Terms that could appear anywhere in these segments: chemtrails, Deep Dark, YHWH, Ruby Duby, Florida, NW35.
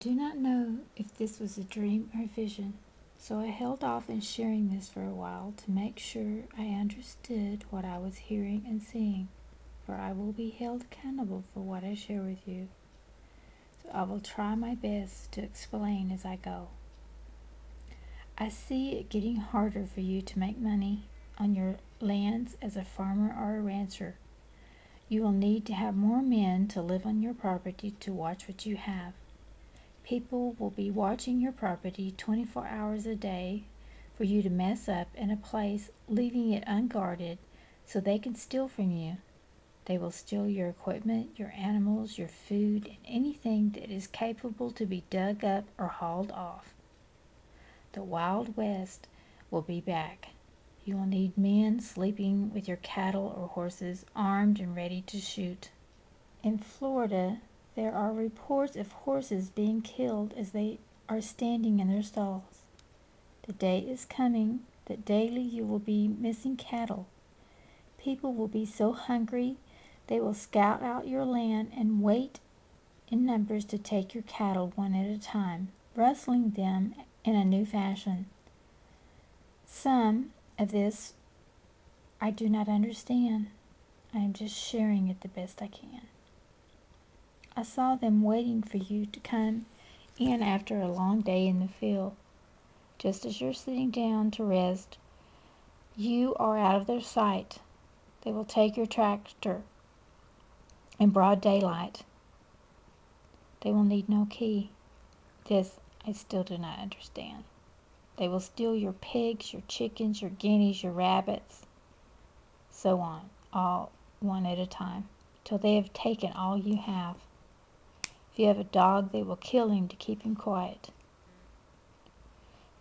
do not know if this was a dream or vision, so I held off in sharing this for a while to make sure I understood what I was hearing and seeing, for I will be held accountable for what I share with you. So I will try my best to explain as I go. I see it getting harder for you to make money on your lands as a farmer or a rancher. You will need to have more men to live on your property to watch what you have. People will be watching your property 24 hours a day for you to mess up in a place, leaving it unguarded so they can steal from you. They will steal your equipment, your animals, your food, and anything that is capable to be dug up or hauled off. The Wild West will be back. You will need men sleeping with your cattle or horses, armed and ready to shoot. In Florida, there are reports of horses being killed as they are standing in their stalls. The day is coming that daily you will be missing cattle. People will be so hungry they will scout out your land and wait in numbers to take your cattle one at a time, rustling them in a new fashion. Some of this I do not understand. I am just sharing it the best I can. I saw them waiting for you to come in after a long day in the field. Just as you're sitting down to rest, you are out of their sight. They will take your tractor in broad daylight. They will need no key. This I still do not understand. They will steal your pigs, your chickens, your guineas, your rabbits, so on, all one at a time, till they have taken all you have. If you have a dog, they will kill him to keep him quiet.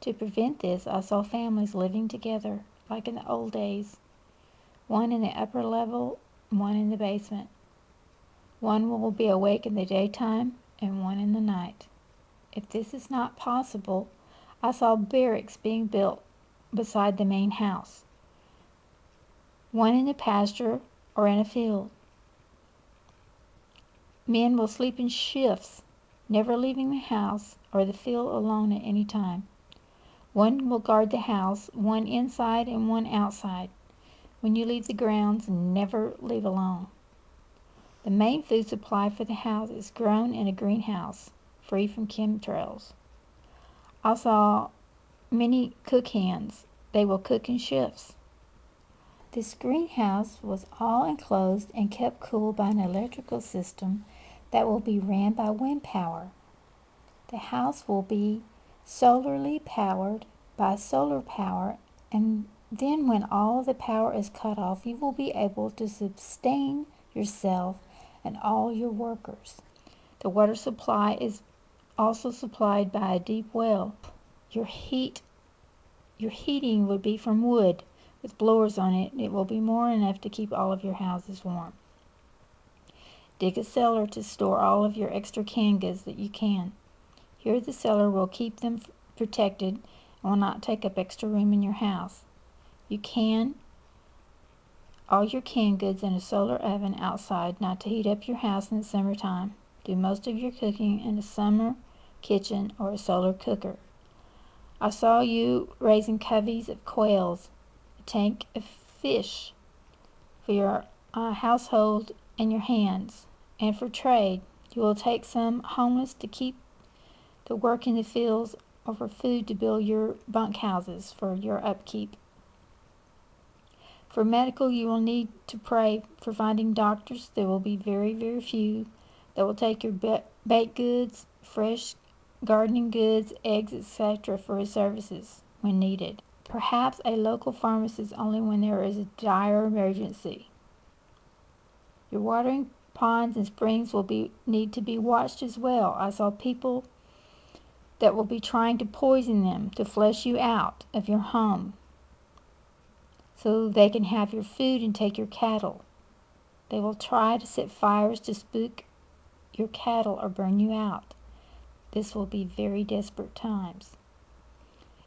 To prevent this, I saw families living together, like in the old days, one in the upper level, one in the basement. One will be awake in the daytime, and one in the night. If this is not possible, I saw barracks being built beside the main house, one in a pasture or in a field. Men will sleep in shifts, never leaving the house or the field alone at any time. One will guard the house, one inside and one outside. When you leave the grounds, never leave alone. The main food supply for the house is grown in a greenhouse, free from chemtrails. I saw many cook hands. They will cook in shifts. This greenhouse was all enclosed and kept cool by an electrical system that will be ran by wind power. The house will be solarly powered by solar power, and then when all the power is cut off, you will be able to sustain yourself and all your workers. The water supply is also supplied by a deep well. Your heating would be from wood with blowers on it, and it will be more than enough to keep all of your houses warm. Dig a cellar to store all of your extra canned goods that you can. Here the cellar will keep them protected and will not take up extra room in your house. You can all your canned goods in a solar oven outside, not to heat up your house in the summertime. Do most of your cooking in a summer kitchen or a solar cooker. I saw you raising coveys of quails, a tank of fish for your household and your hands, and for trade. You will take some homeless to keep the work in the fields, or for food to build your bunkhouses for your upkeep. For medical, you will need to pray for finding doctors. There will be very, very few. They will take your baked goods, fresh gardening goods, eggs, etc. for his services when needed. Perhaps a local pharmacist only when there is a dire emergency. Your watering ponds and springs will need to be watched as well. I saw people that will be trying to poison them to flush you out of your home so they can have your food and take your cattle. They will try to set fires to spook your cattle or burn you out. This will be very desperate times.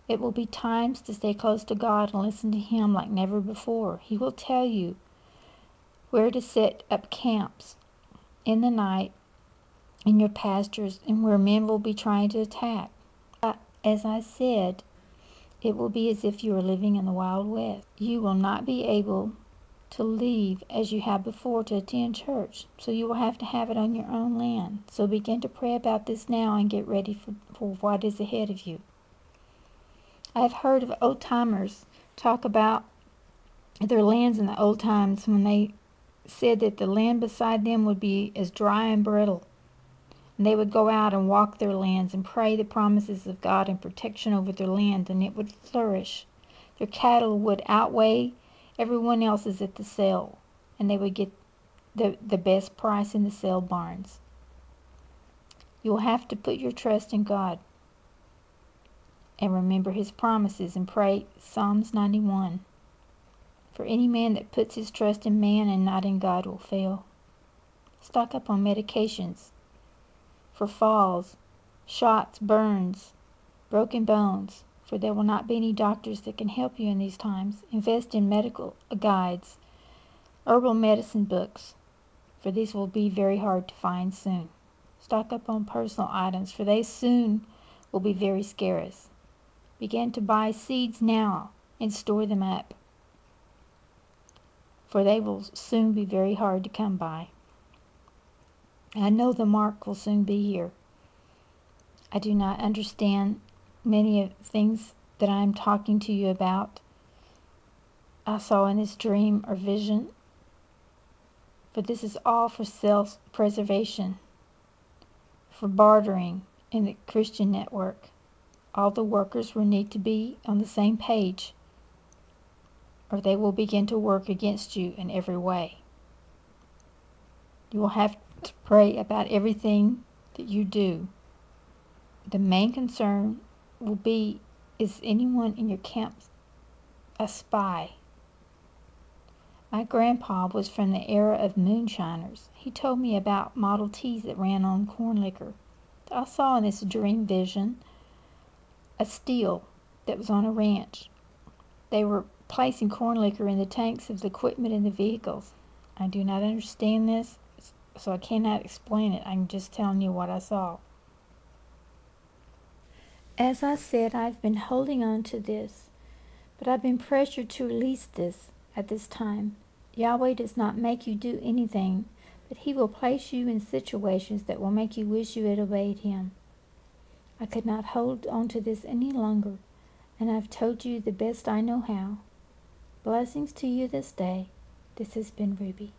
It will be times to stay close to God and listen to Him like never before. He will tell you where to set up camps in the night in your pastures and where men will be trying to attack. As I said, it will be as if you are living in the Wild West. You will not be able to leave as you have before to attend church, so you will have to have it on your own land. So begin to pray about this now and get ready for what is ahead of you. I have heard of old-timers talk about their lands in the old times when they said that the land beside them would be as dry and brittle. And they would go out and walk their lands and pray the promises of God and protection over their land, and it would flourish. Their cattle would outweigh everyone else's at the sale, and they would get the best price in the sale barns. You will have to put your trust in God and remember His promises and pray Psalms 91. For any man that puts his trust in man and not in God will fail. Stock up on medications for falls, shots, burns, broken bones, for there will not be any doctors that can help you in these times. Invest in medical guides, herbal medicine books, for these will be very hard to find soon. Stock up on personal items, for they soon will be very scarce. Begin to buy seeds now and store them up, for they will soon be very hard to come by. I know the mark will soon be here. I do not understand many of things that I am talking to you about. I saw in this dream or vision, but this is all for self-preservation, for bartering in the Christian network. All the workers will need to be on the same page, or they will begin to work against you in every way. You will have to pray about everything that you do. The main concern will be, is anyone in your camp a spy? My grandpa was from the era of moonshiners. He told me about Model Ts that ran on corn liquor. I saw in this dream vision a still that was on a ranch. They were placing corn liquor in the tanks of the equipment in the vehicles. I do not understand this, so I cannot explain it. I'm just telling you what I saw. As I said, I've been holding on to this, but I've been pressured to release this at this time. Yahweh does not make you do anything, but He will place you in situations that will make you wish you had obeyed Him. I could not hold on to this any longer, and I've told you the best I know how. Blessings to you this day. This has been Ruby.